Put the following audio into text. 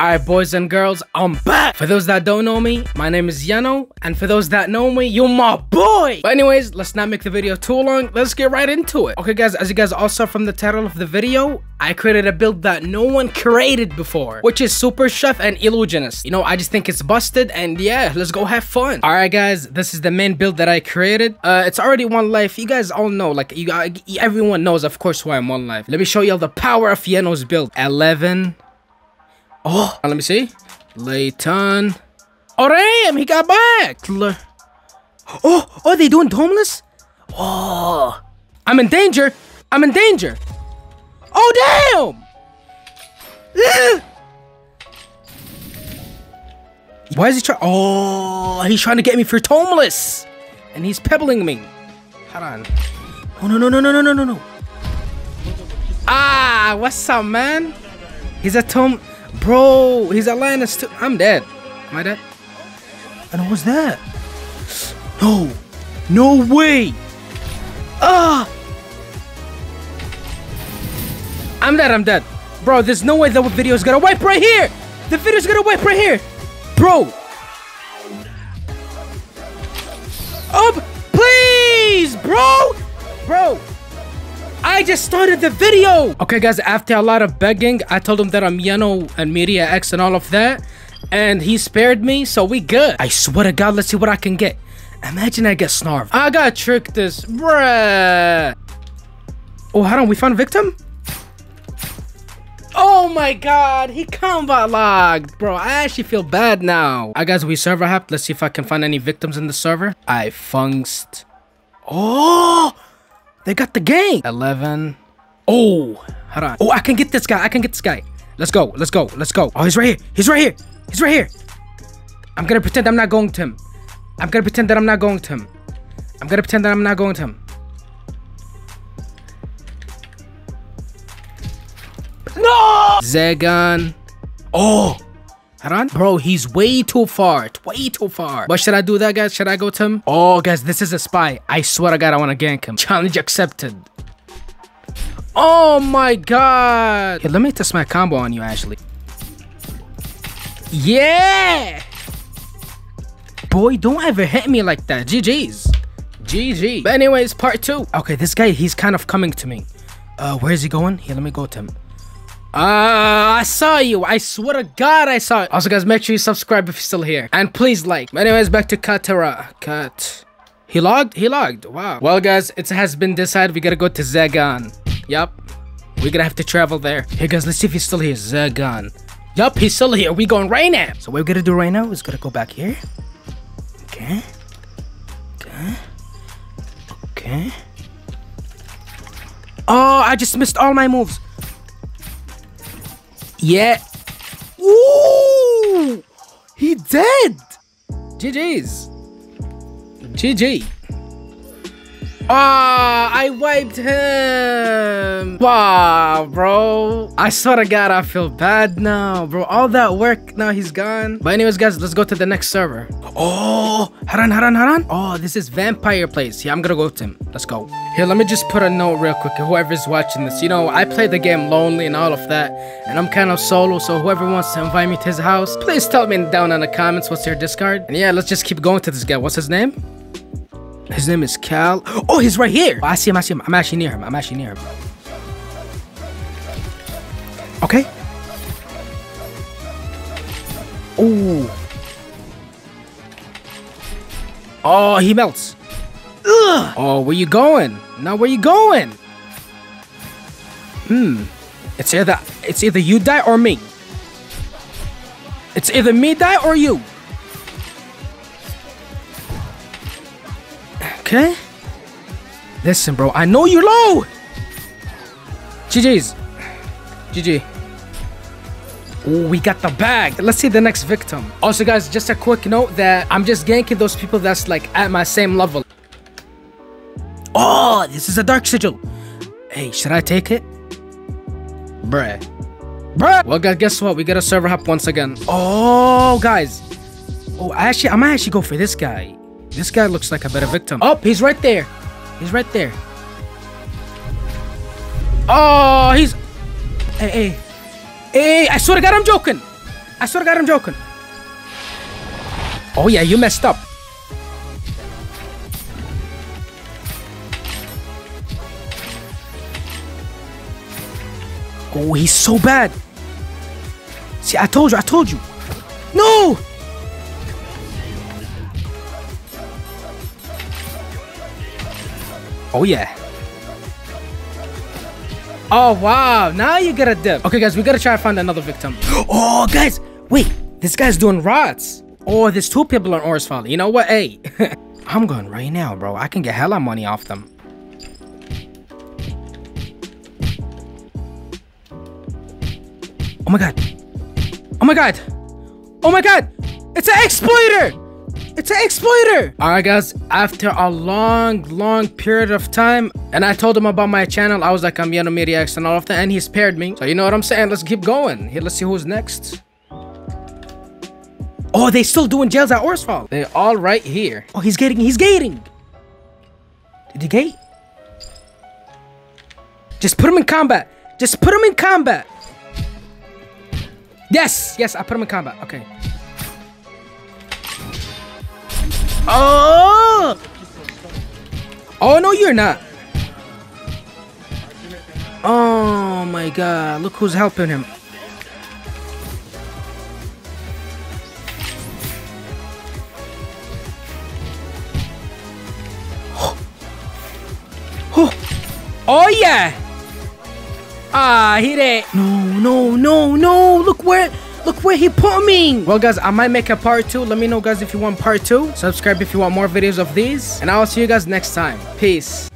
Alright boys and girls, I'm back! For those that don't know me, my name is Yeno, and for those that know me, you're my boy! But anyways, let's not make the video too long, let's get right into it. Okay guys, as you guys all saw from the title of the video, I created a build that no one created before, which is Super Chef and Illusionist. You know, I just think it's busted, and yeah, let's go have fun. Alright guys, this is the main build that I created. It's already One Life, you guys all know, like, everyone knows of course why I'm One Life. Let me show you all the power of Yeno's build. 11... Oh, let me see. Layton. Oh, damn, he got back. Oh, are they doing homeless? Oh, I'm in danger. I'm in danger. Oh, damn. Why is he trying? Oh, he's trying to get me for homeless. And he's pebbling me. Haran. Oh, no. Ah, what's up, man? He's a tom. Bro, he's a lioness too. I'm dead. Am I dead? And what's that? No. No way. Ah. I'm dead. I'm dead. Bro, there's no way the video's gonna wipe right here. The video's gonna wipe right here. Bro. Up, please, bro. Bro. I just started the video! Okay guys, after a lot of begging, I told him that I'm Yeno and MediaX and all of that. And he spared me, so we good. I swear to God, let's see what I can get. Imagine I get snarved. I got tricked this, bruh. Oh, hold on, we found a victim? Oh my God, he combat logged. Bro, I actually feel bad now. All right guys, we server hopped. Let's see if I can find any victims in the server. I fungst. Oh! They got the game. 11. Oh, hold on. Oh, I can get this guy. I can get this guy. Let's go. Let's go. Let's go. Oh, he's right here. He's right here. He's right here. I'm going to pretend I'm not going to him. I'm going to pretend that I'm not going to him. I'm going to pretend that I'm not going to him. No! Zaugon. Oh. Hold on. Bro, he's way too far. Way too far. What should I do that, guys? Should I go to him? Oh, guys, this is a spy. I swear to God, I want to gank him. Challenge accepted. Oh, my God. Hey, let me test my combo on you, Ashley. Yeah. Boy, don't ever hit me like that. GG's. GG. But anyways, part two. Okay, this guy, he's kind of coming to me. Where is he going? Here, let me go to him. I saw you. I swear to God, I saw it. Also, guys, make sure you subscribe if you're still here. And please like. Anyways, back to Katara. Cut. He logged? He logged. Wow. Well, guys, it has been decided. We gotta go to Zaugon. Yup. We're gonna have to travel there. Hey, guys, let's see if he's still here. Zaugon. Yup, he's still here. We going right now. So what we're gonna do right now is gonna go back here. Okay. Okay. Okay. Oh, I just missed all my moves. Yeah. Ooh! He dead! GG's. GG. Ah, I wiped him! Wow, bro. I swear to God, I feel bad now, bro. All that work, now he's gone. But anyways, guys, let's go to the next server. Oh! Haran. Oh, this is vampire place. Yeah, I'm gonna go to him. Let's go. Here, let me just put a note real quick. Whoever's watching this, you know, I play the game Lonely and all of that. And I'm kind of solo, so whoever wants to invite me to his house, please tell me down in the comments what's your Discord. And yeah, let's just keep going to this guy. What's his name? His name is Cal. Oh, he's right here. Oh, I see him. I see him. I'm actually near him. I'm actually near him. Okay. Oh. Oh, he melts. Ugh. Oh, where you going? Now where you going? Hmm. It's either you die or me. It's either me die or you. Okay. Listen, bro. I know you're low. GG's. GG. Ooh, we got the bag. Let's see the next victim. Also, guys, just a quick note that I'm just ganking those people that's like at my same level. Oh, this is a dark sigil. Hey, should I take it? Bruh. Bruh. Well, guys, guess what? We got a server hop once again. Oh, guys. Oh, I might actually go for this guy. This guy looks like a better victim. Oh, he's right there. He's right there. Oh, he's... Hey, I swear to God, I'm joking. I swear to God, I'm joking. Oh yeah, you messed up. Oh, he's so bad. See, I told you. No! Oh yeah. Oh wow, now you get a dip. Okay guys, we gotta try to find another victim. Oh guys, wait, this guy's doing rods. Oh, there's two people on Orisfall. You know what, hey. I'm going right now, bro. I can get hella money off them. Oh my god. Oh my god. Oh my god. It's an exploiter. It's an exploiter. All right guys, after a long period of time, and I told him about my channel. I was like, I'm Yeno MediaX and all of that, and he spared me. So you know what I'm saying? Let's keep going. Here, let's see who's next. Oh, they still doing jails at Orisfall. They're all right here. Oh, he's gating. Did he gate? Just put him in combat. Just put him in combat. Yes, I put him in combat. Okay. Oh! Oh, no, you're not. Oh, my God. Look who's helping him. Oh, yeah. Ah, he did. No. Look where he put me. Well, guys, I might make a part 2. Let me know, guys, if you want part 2. Subscribe if you want more videos of these. And I'll see you guys next time. Peace.